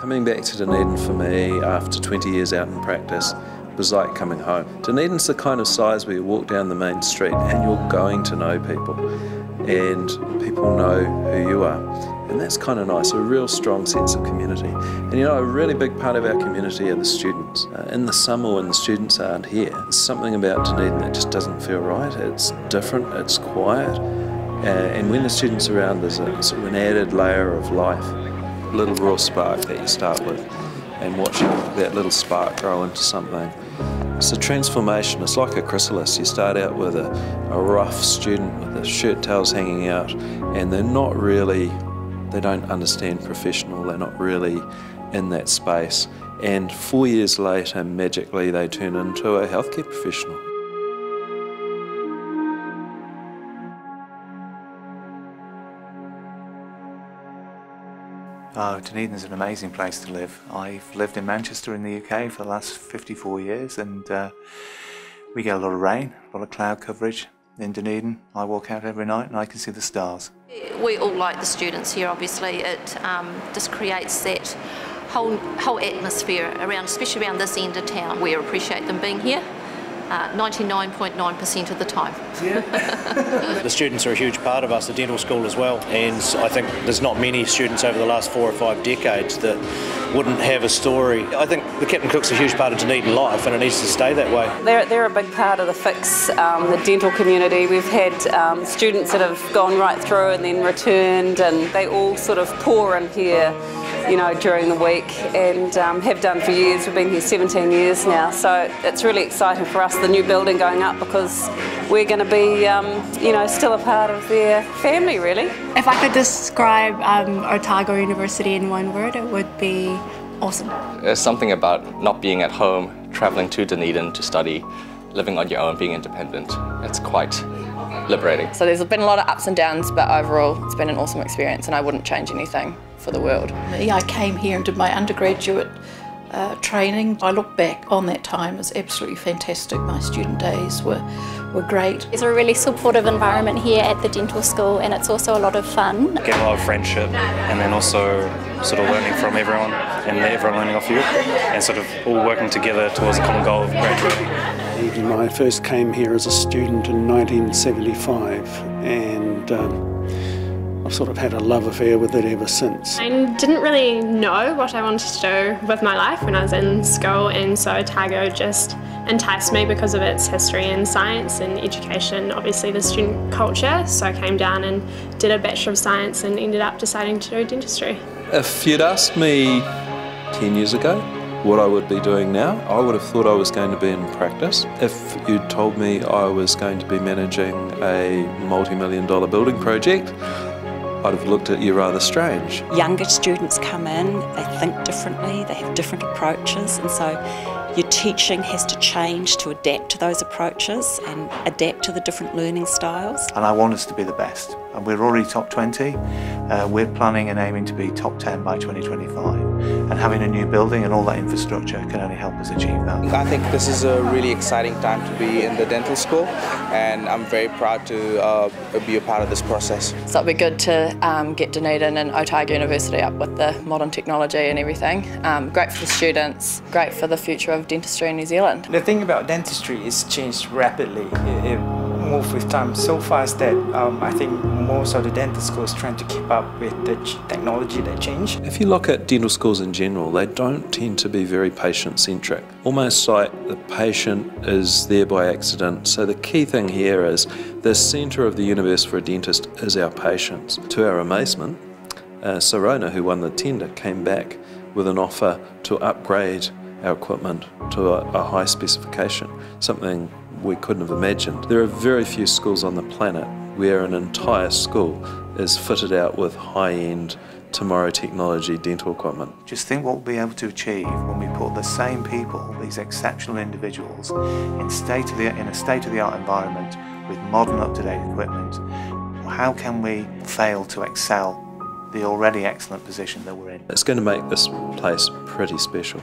Coming back to Dunedin for me after 20 years out in practice was like coming home. Dunedin's the kind of size where you walk down the main street and you're going to know people, and people know who you are. And that's kind of nice, a real strong sense of community. And you know, a really big part of our community are the students. In the summer when the students aren't here, there's something about Dunedin that just doesn't feel right. It's different, it's quiet. And when the students are around, there's sort of an added layer of life. Little raw spark that you start with, and watching that little spark grow into something. It's a transformation, it's like a chrysalis. You start out with a rough student with the shirt tails hanging out, and they're not really, they don't understand professional, they're not really in that space. And 4 years later, magically, they turn into a healthcare professional. Oh, Dunedin is an amazing place to live. I've lived in Manchester in the UK for the last 54 years, and we get a lot of rain, a lot of cloud coverage in Dunedin. I walk out every night and I can see the stars. We all like the students here, obviously. It just creates that whole atmosphere around, especially around this end of town. We appreciate them being here 99.9% of the time. Yeah. The students are a huge part of us, the dental school as well, and I think there's not many students over the last 4 or 5 decades that wouldn't have a story. I think the Captain Cook's a huge part of Dunedin life, and it needs to stay that way. They're a big part of the fix, the dental community. We've had students that have gone right through and then returned, and they all sort of pour in here, you know, during the week, and have done for years. We've been here 17 years now, so it's really exciting for us, the new building going up, because we're going to be, you know, still a part of their family, really. If I could describe Otago University in one word, it would be awesome. There's something about not being at home, travelling to Dunedin to study, living on your own, being independent. It's quite liberating. So there's been a lot of ups and downs, but overall it's been an awesome experience, and I wouldn't change anything for the world. I came here and did my undergraduate training. I look back on that time as absolutely fantastic. My student days were great. It's a really supportive environment here at the dental school, and it's also a lot of fun. Get a lot of friendship, and then also sort of learning from everyone, and everyone learning off you, and sort of all working together towards a common goal of graduating. When I first came here as a student in 1975, and I've sort of had a love affair with it ever since. I didn't really know what I wanted to do with my life when I was in school, and so Otago just enticed me because of its history and science and education, obviously the student culture. So I came down and did a Bachelor of Science and ended up deciding to do dentistry. If you'd asked me 10 years ago what I would be doing now, I would have thought I was going to be in practice. If you'd told me I was going to be managing a multi-million-dollar building project, I'd have looked at you rather strange. Younger students come in, they think differently, they have different approaches, and so your teaching has to change to adapt to those approaches and adapt to the different learning styles. And I want us to be the best, and we're already top 20. We're planning and aiming to be top 10 by 2025, and having a new building and all that infrastructure can only help us achieve that. I think this is a really exciting time to be in the dental school, and I'm very proud to be a part of this process. So it'd be good to get Dunedin and Otago University up with the modern technology and everything. Great for the students, great for the future of dentistry in New Zealand. The thing about dentistry is changed rapidly. It moved with time so fast that I think most of the dental schools trying to keep up with the technology that changed. If you look at dental schools in general, they don't tend to be very patient-centric. Almost like the patient is there by accident. So the key thing here is the centre of the universe for a dentist is our patients. To our amazement, Sirona, who won the tender, came back with an offer to upgrade our equipment to a high specification, something we couldn't have imagined. There are very few schools on the planet where an entire school is fitted out with high-end tomorrow technology dental equipment. Just think what we'll be able to achieve when we put the same people, these exceptional individuals, in a state-of-the-art environment with modern up-to-date equipment. How can we fail to excel the already excellent position that we're in? It's going to make this place pretty special.